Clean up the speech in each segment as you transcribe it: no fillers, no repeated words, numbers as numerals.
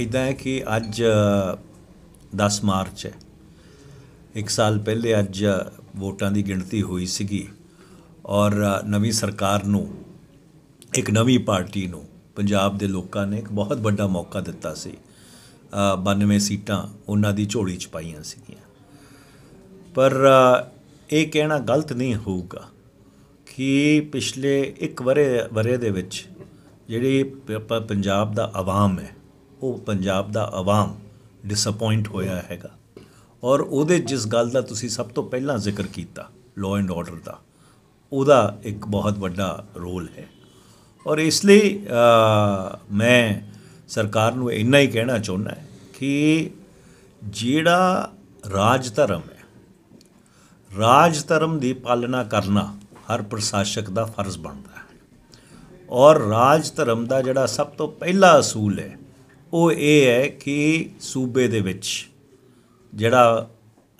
इदा है कि अज 10 मार्च है। एक साल पहले अज वोटां की गिणती हुई सी और नवी सरकार नू एक नवी पार्टी नू पंजाब दे लोकां ने एक बहुत बड़ा मौका दिता सी। 92 सीटां उन्हां दी झोली च पाईयां सीगियां, पर ये कहना गलत नहीं होगा कि पिछले एक वरे दे विच जिहड़ी पंजाब दा आवाम है वो पंजाब दा आवाम डिसअपॉइंट होया हैगा। और उहदे जिस गल दा तुसीं सब तो पहला जिक्र कीता, लॉ एंड ऑर्डर दा, उहदा एक बहुत बड़ा रोल है। और इसलिए मैं सरकार नूं इन्ना ही कहना चाहुंदा है कि जिहड़ा राजधर्म है, राजधर्म की पालना करना हर प्रशासक का फर्ज बनता है। और राजधर्म का जिहड़ा सब तो पहला असूल है वो ये है कि सूबे दे विच जिहड़ा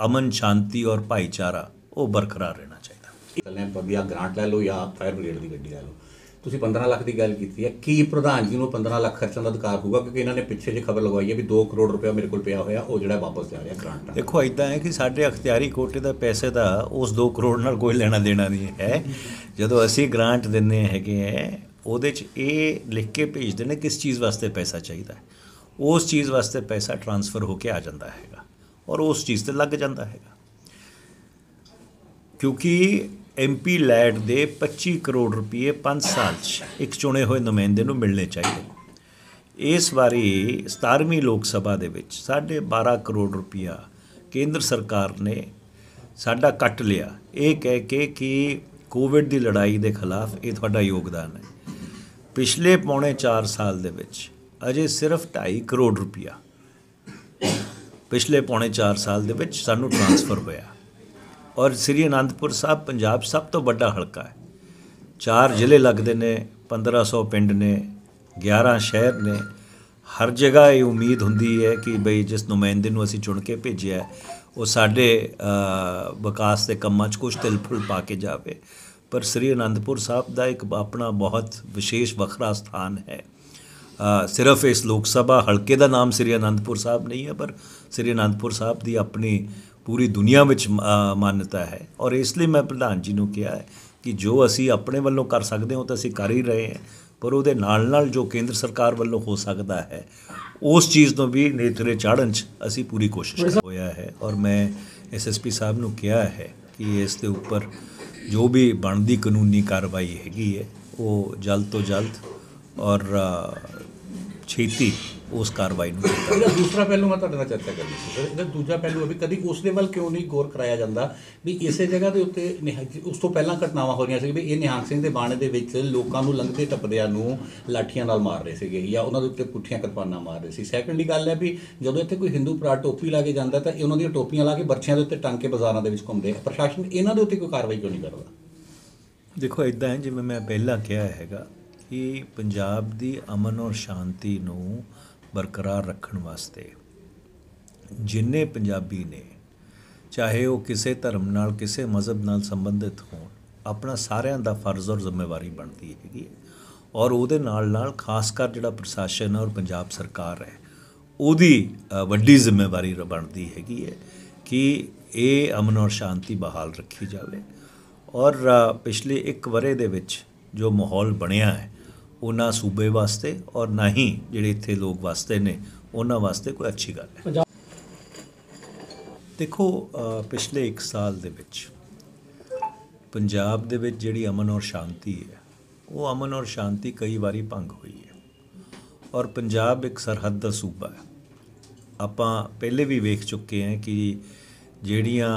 अमन शांति और भाईचारा वो बरकरार रहना चाहिए। पबिया ग्रांट लै लो या फायर ब्रिगेड की गड्डी लै लो, तुसीं 15 लाख की गल की है कि प्रधान जी को 15 लाख खर्चण का अधिकार होगा? क्योंकि इन्होंने पिछे जी खबर लगवाई है भी 2 करोड़ रुपया मेरे को पिया होया वो जिहड़ा वापस जा रहा ग्रांट। देखो इदा है कि साढ़े अख्तियारी कोटे का पैसे का उस 2 करोड़ नाल कोई लेना देना नहीं है। जो असी ग्रांट दिंदे हैगे है उहदे च इह लिख के भेजदे ने किस चीज़ वास्ते पैसा चाहिए, उस चीज़ वास्ते पैसा ट्रांसफर होकर आ जाता हैगा और उस चीज़ ते लग जाता हैगा। क्योंकि MP लैड दे 25 करोड़ रुपये 5 साल एक चुने हुए नुमाइंदे नूं मिलने चाहिए। इस बारी 17वीं लोक सभा दे विच 12.5 करोड़ रुपया केंद्र सरकार ने साडा कट लिया, ये कह के कि कोविड की लड़ाई के खिलाफ ये तुहाडा योगदान है। पिछले 4.5 साल दे विच अजे सिर्फ 2.5 करोड़ रुपया पिछले 4.5 साल दे विच सानूं ट्रांसफर होया। और श्री आनंदपुर साहब पंजाब सब तो बड़ा हलका है, 4 जिले लगते ने, 1500 पिंड ने, 11 शहर ने। हर जगह ये उम्मीद होंगी है कि बई जिस नुमाइंदे नूं असीं चुन के भेजिया वो साडे विकास के कामां 'च कुछ तिलफुल पा के जावे। पर श्री आनंदपुर साहब का एक अपना बहुत विशेष वखरा स्थान है। सिर्फ इस लोक सभा हल्के का नाम श्री आनंदपुर साहब नहीं है, पर श्री आनंदपुर साहब की अपनी पूरी दुनिया में मान्यता है। और इसलिए मैं प्रधान जी ने कहा है कि जो असी अपने वालों कर सकते हो तो असी कर ही रहे हैं, पर उहदे नाल नाल जो केंद्र सरकार वालों हो सकता है उस चीज़ को भी नेतरे चाढ़न असी पूरी कोशिश होया है। और मैं SSP साहब ने कहा है कि इसके उपर जो भी बनती कानूनी कार्रवाई हैगी है वो जल्द तो जल्द और छेती उस कार्रवाई। दूसरा पहलू मैं तुहाडे नाल चर्चा करनी सी, जो दूजा पहलू अभी कभी उसदे वल क्यों नहीं गौर कराया जाता भी इसे जगह के उत्ते उस तो पहला घटनावां हो रही सी भी ये निहंग सिंह के बाणे दे विच लोगों को लंघते टपदियां नूं लाठियां नाल मार रहे थे या उन्होंने उत्ते पुठियां किरपानां मार रहे थे। सैकेंडली गल है भी जो इत्थे कोई हिंदू भरा टोपी ला के जाता तो उन्हों दी टोपियां ला के बरछियां दे उत्ते टंग के बाजारां दे विच घुमदे, प्रशासन इन्हां दे उत्ते कोई कार्रवाई क्यों नहीं करदा? देखो इदां है जिवें मैं पहला कहा हैगा कि पंजाब दी अमन और शांति नूं बरकरार रखण वास्ते जिन्ने पंजाबी ने चाहे वो किसी धर्म नाल किसी मजहब नाल संबंधित होण अपना सारियां दा फर्ज और जिम्मेवारी बनती हैगी है। और उहदे नाल नाल खासकर जिहड़ा प्रशासन और पंजाब सरकार है उहदी वड्डी जिम्मेवारी बनती हैगी है कि ये अमन और शांति बहाल रखी जाए। और पिछले एक वरे दे विच जो माहौल बनिया है वो ना सूबे वास्ते और ना ही जिहड़े इत्थे लोग वास्ते ने उन्हां वास्ते कोई अच्छी गल है। देखो पिछले 1 साल दे विच पंजाब दे विच जिहड़ी अमन और शांति है वो अमन और शांति कई बारी भंग हुई है। और पंजाब एक सरहद दा सूबा है, आपां पहले भी वेख चुके हैं कि जिहड़ियां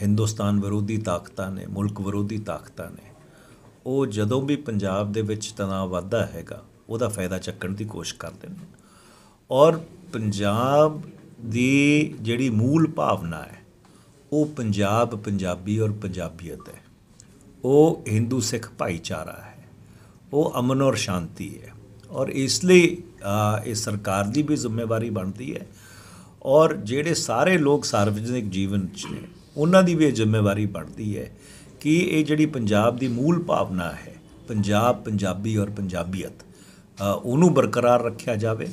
हिंदुस्तान विरोधी ताकतां ने मुल्क विरोधी ताकतां ने वो जदों भी पंजाब दे विच तनाव वादा हैगा उहदा फायदा चक्कण की कोशिश करदे ने। और पंजाब दी जिहड़ी मूल भावना है वो पंजाब पंजाबी और पंजाबियत है, वो हिंदू सिख भाईचारा है, वो अमन और शांति है। और इसलिए इस सरकार की भी जिम्मेवारी बनती है और जिहड़े सारे लोग सार्वजनिक जीवन च ने उन्हां दी भी जिम्मेवारी बनती है कि ये जिहड़ी पंजाब दी मूल भावना है पंजाब पंजाबी और पंजाबियत उन्होंने बरकरार रखा जाए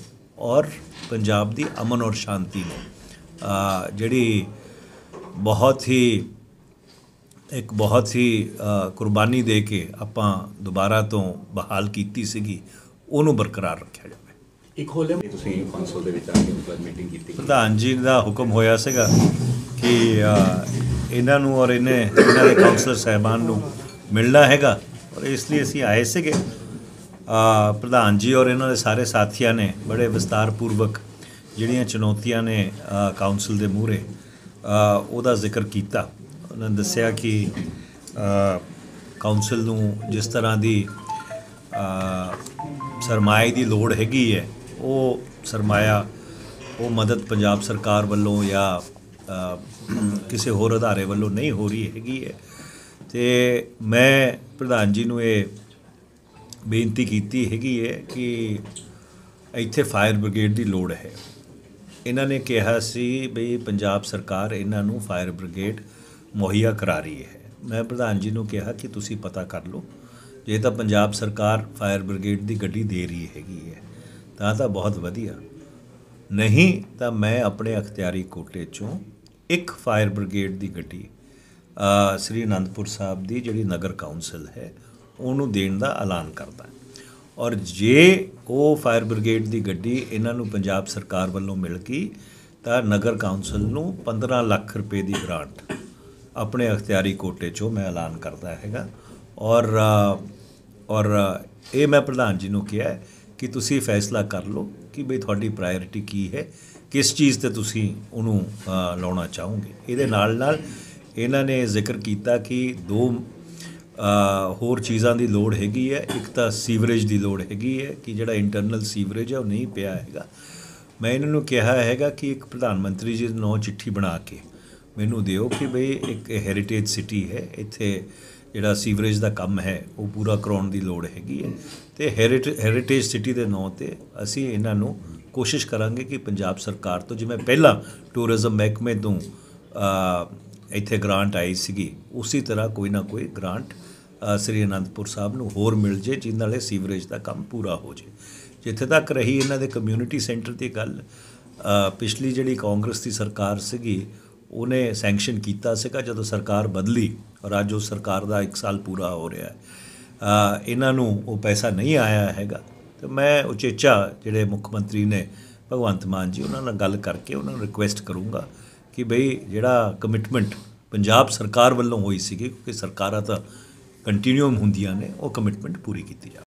और पंजाब की अमन और शांति में जिहड़ी बहुत ही कुर्बानी दे के आपां दोबारा तो बहाल कीती सीगी उहनूं बरकरार रखिया जाए। एक होले ਤੁਸੀਂ 500 ਦੇ ਵਿੱਚ ਆ ਕੇ ਮਤਲਬ ਮੀਟਿੰਗ ਕੀਤੀ ਪ੍ਰਧਾन जी ਦਾ ਹੁਕਮ ਹੋਇਆ ਸੀਗਾ कि ਇਹਨਾਂ ਨੂੰ और ਇਹਨਾਂ ਦੇ ਕਾਉਂਸਲਰ ਸਾਹਿਬਾਨ ਨੂੰ ਮਿਲਣਾ ਹੈਗਾ और इसलिए ਅਸੀਂ ਆਏ ਸੀਗੇ। प्रधान जी और इन्होंने सारे साथियों ने बड़े विस्तारपूर्वक जिहड़ियां चुनौतियां ने काउंसिल दे मूहरे उहदा जिक्र किया। उन्होंने दस्सिया कि काउंसिल नूं जिस तरह की सरमाए की लोड़ हैगी है वो सरमाया वो मदद पंजाब सरकार वालों या किसी होर अदारे वालों नहीं हो रही हैगी है। तो मैं प्रधान जी नूं ये बेनती की हैगी है कि इत्थे फायर ब्रिगेड की लोड़ है। इन्होंने कहा सी भी पंजाब सरकार इन्हों फायर ब्रिगेड मुहैया करा रही है। मैं प्रधान जी ने कहा कि तुसी पता कर लो जे तो पंजाब सरकार फायर ब्रिगेड की गड्डी दे रही हैगी है तो बहुत वधिया, नहीं तो मैं अपने अख्तियारी कोटे चों एक फायर ब्रिगेड की गड्डी श्री आनंदपुर साहब की जिहड़ी नगर काउंसिल है उन्होंने देने का ऐलान करता है। और जे वो फायर ब्रिगेड की गड्डी इन्हों पंजाब सरकार वालों मिल गई तो नगर काउंसिल नू 15 लाख रुपए की ग्रांट अपने अख्तियारी कोटे चो मैं ऐलान करता हैगा। और ये मैं प्रधान जी ने कहा कि तुसी फैसला कर लो कि बई थोड़ी प्रायोरिटी की है, किस चीज़ ते तुसी उन्हों लाना चाहोगे। ये इन्होंने जिक्र किया कि दो होर चीज़ों की लोड़ हैगी है। एक तो सीवरेज की लोड़ हैगी है कि जिहड़ा इंटरनल सीवरेज है वो नहीं पिया हैगा। मैं इन्होंने कहा हैगा कि एक प्रधानमंत्री जी नौ चिट्ठी बना के मैनू दिओ कि बई एक हैरीटेज सिटी है इत्थे जिहड़ा सीवरेज का काम है वो पूरा कराउण दी लोड़ हैगी है। तो हैरीटेज सिटी के नाम ते असी इन्हों कोशिश करांगे कि पंजाब सरकार तो जिवें पहला टूरिज़म महकमे तो इत्थे ग्रांट आई सीगी उसी तरह कोई ना कोई ग्रांट श्री आनंदपुर साहब नूं होर मिल जाए जिन्हां नाल सीवरेज का काम पूरा हो जाए। जिथे तक रही इन्हां दे कम्यूनिटी सेंटर की गल, पिछली जिहड़ी कांग्रेस की सरकार सीगी उहने सैंक्शन कीता सीगा। जदों सरकार बदली और अज उस सरकार का 1 साल पूरा हो रहा है इन्हां नूं वो पैसा नहीं आया हैगा। तो मैं उचेचा जिहड़े मुख्यमंत्री ने भगवंत मान जी उन्हां नाल गल करके उन्हां नूं रिक्वेस्ट करूँगा कि बई जिहड़ा कमिटमेंट पंजाब सरकार वालों हुई सी क्योंकि सरकारां तां कंटीन्यूम हुंदियां ने वो कमिटमेंट पूरी की जाए।